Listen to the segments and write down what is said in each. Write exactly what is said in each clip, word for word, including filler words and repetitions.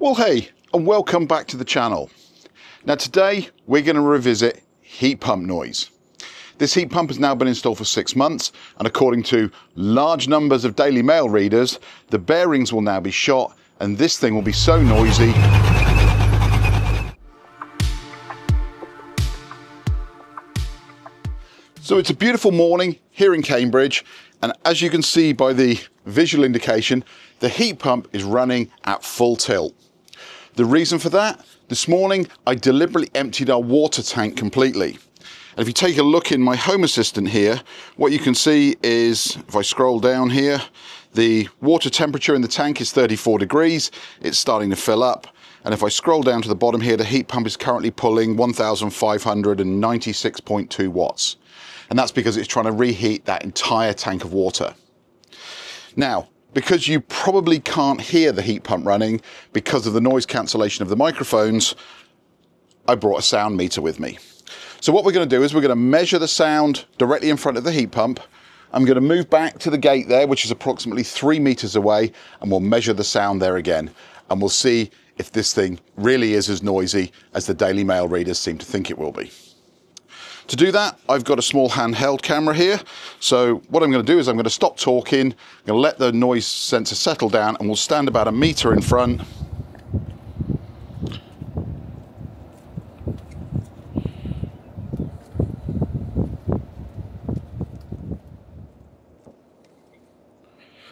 Well hey, and welcome back to the channel. Now today we're going to revisit heat pump noise. This heat pump has now been installed for six months and according to large numbers of Daily Mail readers, the bearings will now be shot and this thing will be so noisy. So it's a beautiful morning here in Cambridge, and as you can see by the visual indication, the heat pump is running at full tilt. The reason for that, this morning I deliberately emptied our water tank completely. And if you take a look in my Home Assistant here, what you can see is, if I scroll down here, the water temperature in the tank is thirty-four degrees, it's starting to fill up. And if I scroll down to the bottom here, the heat pump is currently pulling one thousand five hundred ninety-six point two watts. And that's because it's trying to reheat that entire tank of water. Now, because you probably can't hear the heat pump running because of the noise cancellation of the microphones, I brought a sound meter with me. So what we're going to do is we're going to measure the sound directly in front of the heat pump. I'm going to move back to the gate there, which is approximately three meters away, and we'll measure the sound there again. And we'll see if this thing really is as noisy as the Daily Mail readers seem to think it will be. To do that, I've got a small handheld camera here. So what I'm going to do is I'm going to stop talking, I'm going to let the noise sensor settle down, and we'll stand about a meter in front.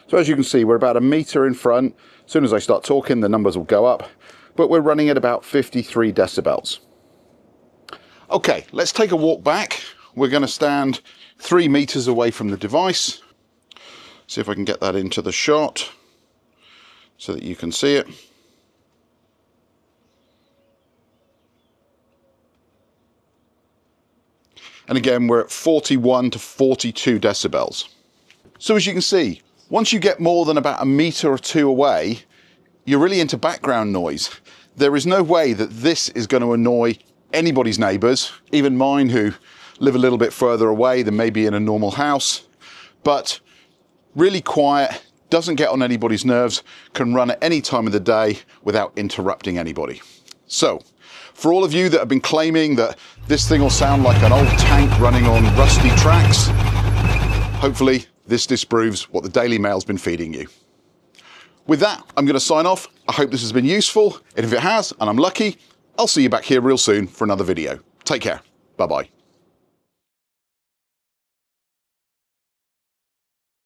So as you can see, we're about a meter in front. As soon as I start talking, the numbers will go up, but we're running at about fifty-three decibels. Okay, let's take a walk back. We're going to stand three meters away from the device. See if I can get that into the shot so that you can see it. And again, we're at forty-one to forty-two decibels. So as you can see, once you get more than about a meter or two away, you're really into background noise. There is no way that this is going to annoy anybody's neighbours, even mine who live a little bit further away than maybe in a normal house, but really quiet, doesn't get on anybody's nerves, can run at any time of the day without interrupting anybody. So, for all of you that have been claiming that this thing will sound like an old tank running on rusty tracks, hopefully this disproves what the Daily Mail's been feeding you. With that, I'm going to sign off. I hope this has been useful, and if it has, and I'm lucky, I'll see you back here real soon for another video. Take care. Bye-bye.